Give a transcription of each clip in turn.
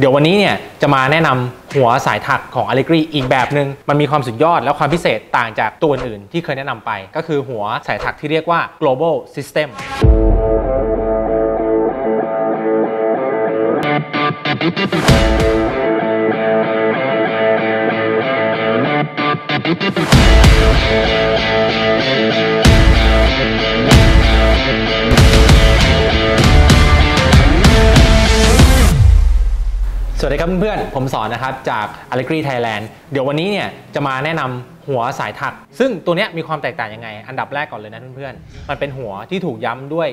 เดี๋ยววันนี้เนี่ยจะมาแนะนำหัวสายถักของ Allegri อีกแบบหนึ่งมันมีความสุดยอดและความพิเศษต่างจากตัวอื่นที่เคยแนะนำไปก็คือหัวสายถักที่เรียกว่า Global Systemสวัสดีครับเพื่อนๆผมสอนนะครับจาก Allegri Thailand เดี๋ยววันนี้เนี่ยจะมาแนะนำหัวสายถักซึ่งตัวนี้มีความแตกต่างยังไงอันดับแรกก่อนเลยนะเพื่อนๆมันเป็นหัวที่ถูกย้ำด้วย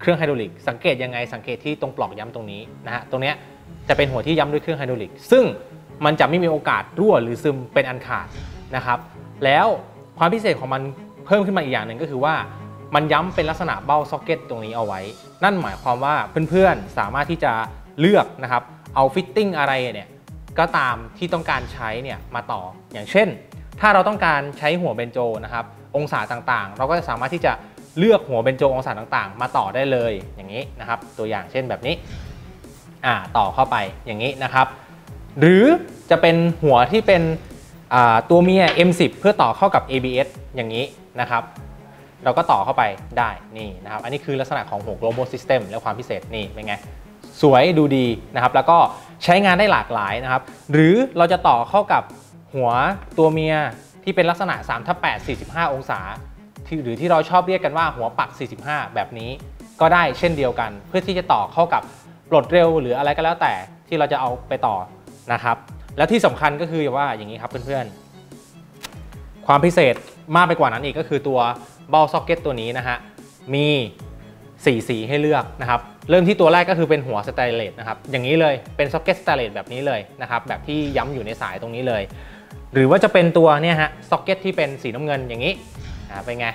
เครื่องไฮดรอลิกสังเกตยังไงสังเกตที่ตรงปลอกย้ำตรงนี้นะฮะตรงนี้จะเป็นหัวที่ย้ำด้วยเครื่องไฮดรอลิกซึ่งมันจะไม่มีโอกาสรั่วหรือซึมเป็นอันขาดนะครับแล้วความพิเศษของมันเพิ่มขึ้นมาอีกอย่างหนึ่งก็คือว่ามันย้ำเป็นลักษณะเบ้าซ็อกเก็ตตรงนี้เอาไว้นั่นหมายความว่าเพื่อนๆสามารถที่จะเลือกนะครับเอาฟิตติ้งอะไรเนี่ยก็ตามที่ต้องการใช้เนี่ยมาต่ออย่างเช่นถ้าเราต้องการใช้หัวเบนโจนะครับองศาต่างๆเราก็จะสามารถที่จะเลือกหัวเบนโจองศาต่างๆมาต่อได้เลยอย่างนี้นะครับตัวอย่างเช่นแบบนี้ต่อเข้าไปอย่างนี้นะครับหรือจะเป็นหัวที่เป็นตัวเมีย M10 เพื่อต่อเข้ากับ ABS อย่างนี้นะครับเราก็ต่อเข้าไปได้นี่นะครับอันนี้คือลักษณะของหัว Global System และความพิเศษนี่เป็นไงสวยดูดีนะครับแล้วก็ใช้งานได้หลากหลายนะครับหรือเราจะต่อเข้ากับหัวตัวเมียที่เป็นลักษณะ 3/8 45 องศาหรือที่เราชอบเรียกกันว่าหัวปัก45แบบนี้ก็ได้เช่นเดียวกันเพื่อที่จะต่อเข้ากับปลดเร็วหรืออะไรก็แล้วแต่ที่เราจะเอาไปต่อนะครับและที่สำคัญก็คือว่าอย่างนี้ครับเพื่อนๆความพิเศษมากไปกว่านั้นอีกก็คือตัวบอลซ็อกเก็ตตัวนี้นะฮะมี4 สีให้เลือกนะครับเริ่มที่ตัวแรกก็คือเป็นหัวสแตนเลสนะครับอย่างนี้เลยเป็นซ็อกเก็ตสแตนเลสแบบนี้เลยนะครับแบบที่ย้ำอยู่ในสายตรงนี้เลยหรือว่าจะเป็นตัวเนี่ยฮะซ็อกเก็ตที่เป็นสีน้ำเงินอย่างนี้เป็นไง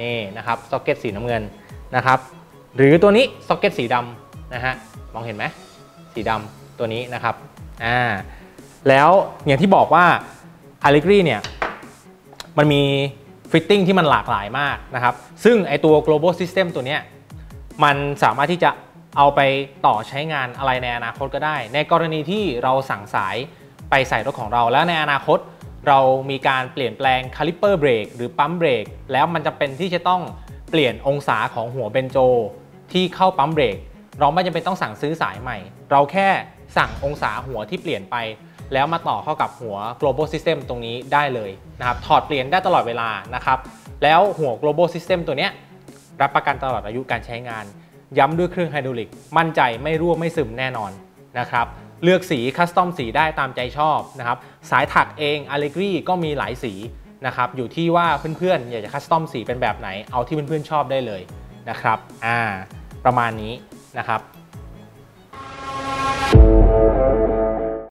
นี่นะครับซ็อกเก็ตสีน้ำเงินนะครับหรือตัวนี้ซ็อกเก็ตสีดำนะฮะมองเห็นไหมสีดำตัวนี้นะครับแล้วอย่างที่บอกว่า Allegri เนี่ยมันมีฟิตติ้งที่มันหลากหลายมากนะครับซึ่งไอตัว Global System ตัวเนี้ยมันสามารถที่จะเอาไปต่อใช้งานอะไรในอนาคตก็ได้ในกรณีที่เราสั่งสายไปใส่รถของเราแล้วในอนาคตเรามีการเปลี่ยนแปลงคาลิปเปอร์เบรกหรือปั๊มเบรกแล้วมันจะเป็นที่จะต้องเปลี่ยนองศาของหัวเบนโจที่เข้าปั๊มเบรกเราไม่จำเป็นต้องสั่งซื้อสายใหม่เราแค่สั่งองศาหัวที่เปลี่ยนไปแล้วมาต่อเข้ากับหัว Global System ตรงนี้ได้เลยนะครับถอดเปลี่ยนได้ตลอดเวลานะครับแล้วหัว Global System ตัวนี้รับประกันตลอดอายุการใช้งานย้ำด้วยเครื่องไฮดรอลิกมั่นใจไม่รั่วไม่ซึมแน่นอนนะครับเลือกสีคัสตอมสีได้ตามใจชอบนะครับสายถักเอง Allegri ก็มีหลายสีนะครับอยู่ที่ว่าเพื่อนๆอยากจะคัสตอมสีเป็นแบบไหนเอาที่เพื่อนๆชอบได้เลยนะครับประมาณนี้นะครับ